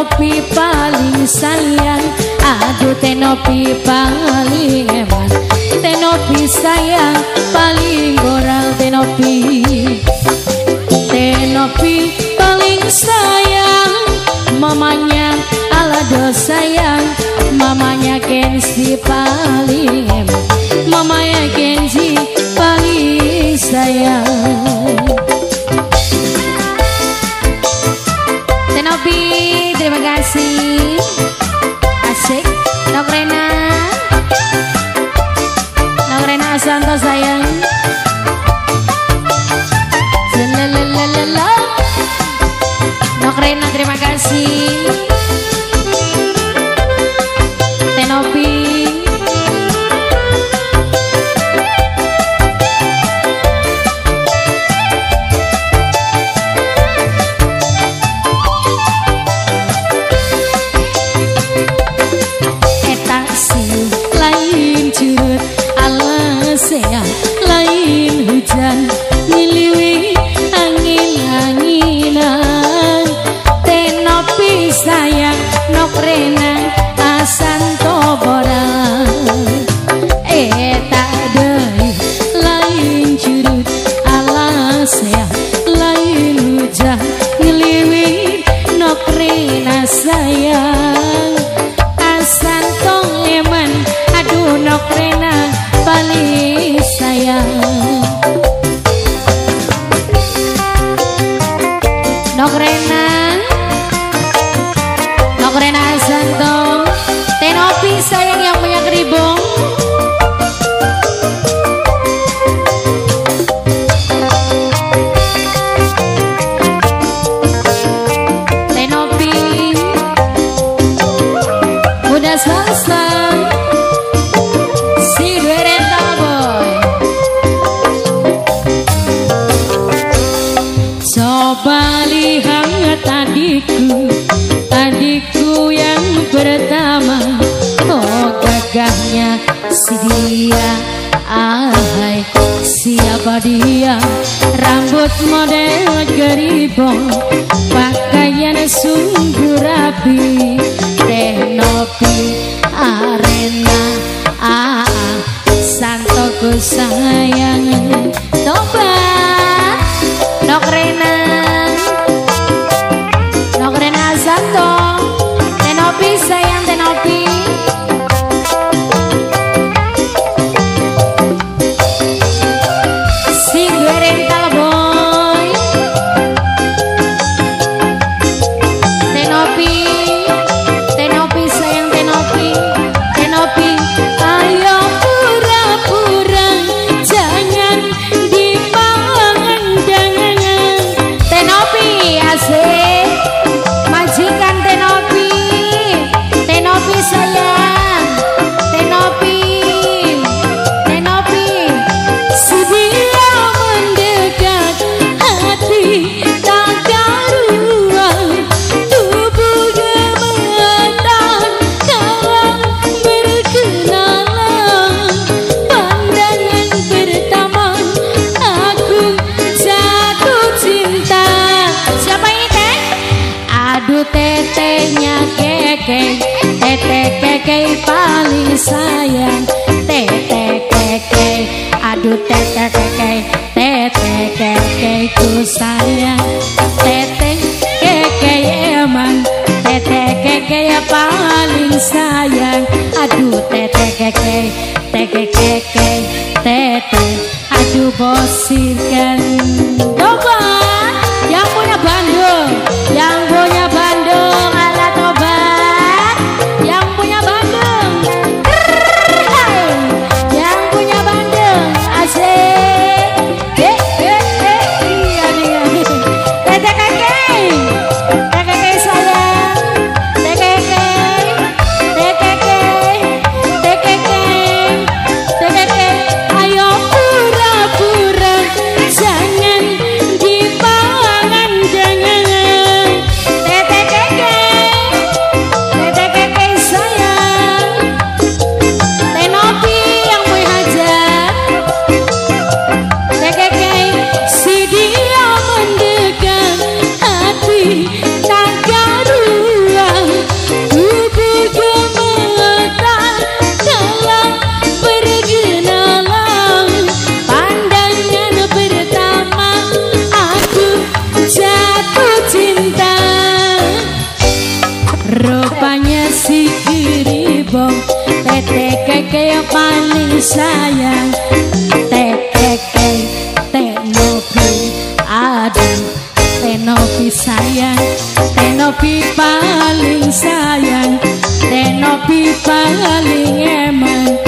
nopi paling sayang, aduh teh nopi paling hebat, teh nopi sayang paling gorang, teh nopi paling sayang. Mamanya alado sayang, mamanya Kenzi paling hebat, mamanya Kenzi paling sayang. Nopi, terima kasih. Asik, Nok Rena Aswanto sayang. Zelalalala, Nok Rena terima kasih. Tenopi, ngiliwi angin-anginan, teh nopi sayang, Nok Rena Aswanto borang. Tak deui lain curut alasnya lain hujan, ngiliwi Nok Rena sayang Aswanto leman, aduh Nok Rena paling sayang. Nok Rena Aswanto, teh nopi sayang yang punya keribung. Teh nopi udah selesai. Si dua rental boy, coba lihat adikku yang pertama, oh gagahnya si dia, ahai siapa dia, rambut model geribong, pakaian sungguh rapi, teh nopi Arena Aswantoku sayang. Tobat Nok Rena, Nok Rena Aswanto, teh nopi sayang, teh nopi. Si gue rental boy, teh nopi, teh nopi sayang, teh nopi, teh nopi. Ayo pura-pura jangan dipandang, teh nopi asik. Tetehnya keke, teteh keke paling sayang, teteh keke, aduh teteh keke, teteh keke ku sayang, teteh keke emang, teteh keke paling sayang, aduh teteh keke, teteh keke, teteh, aduh bosinkan. Coba yang punya Bandung, yang punya Bandung ala Tobat, yang punya Bandung, yang punya Bandung asik. Tekeke sayang, tekeke, tekeke, paling sayang. Tenopi, aduh Tenopi sayang, Tenopi paling sayang, Tenopi paling emang.